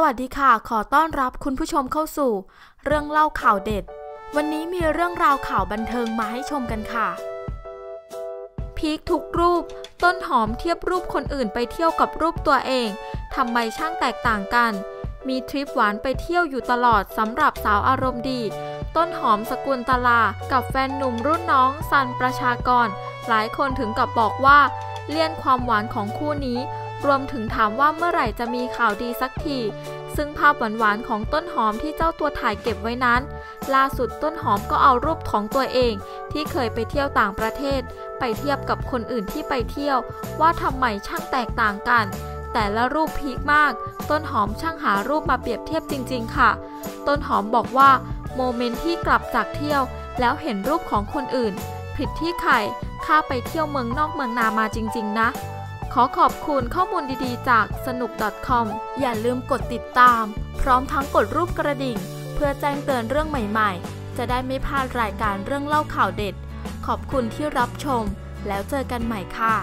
สวัสดีค่ะขอต้อนรับคุณผู้ชมเข้าสู่เรื่องเล่าข่าวเด็ดวันนี้มีเรื่องราวข่าวบันเทิงมาให้ชมกันค่ะพีคทุกรูปต้นหอมเทียบรูปคนอื่นไปเที่ยวกับรูปตัวเองทำไมช่างแตกต่างกันมีทริปหวานไปเที่ยวอยู่ตลอดสำหรับสาวอารมณ์ดีต้นหอมสกุลตลากับแฟนหนุ่มรุ่นน้องซันประชากรหลายคนถึงกับบอกว่าเลี่ยนความหวานของคู่นี้รวมถึงถามว่าเมื่อไหร่จะมีข่าวดีสักทีซึ่งภาพหวานๆของต้นหอมที่เจ้าตัวถ่ายเก็บไว้นั้นล่าสุดต้นหอมก็เอารูปของตัวเองที่เคยไปเที่ยวต่างประเทศไปเทียบกับคนอื่นที่ไปเที่ยวว่าทำไมช่างแตกต่างกันแต่ละรูปพีคมากต้นหอมช่างหารูปมาเปรียบเทียบจริงๆค่ะต้นหอมบอกว่าโมเมนต์ที่กลับจากเที่ยวแล้วเห็นรูปของคนอื่นผิดที่ไข่ข้าไปเที่ยวเมืองนอกเมืองนามาจริงๆนะขอขอบคุณข้อมูลดีๆจากสนุก .com อย่าลืมกดติดตามพร้อมทั้งกดรูปกระดิ่งเพื่อแจ้งเตือนเรื่องใหม่ๆจะได้ไม่พลาดรายการเรื่องเล่าข่าวเด็ดขอบคุณที่รับชมแล้วเจอกันใหม่ค่ะ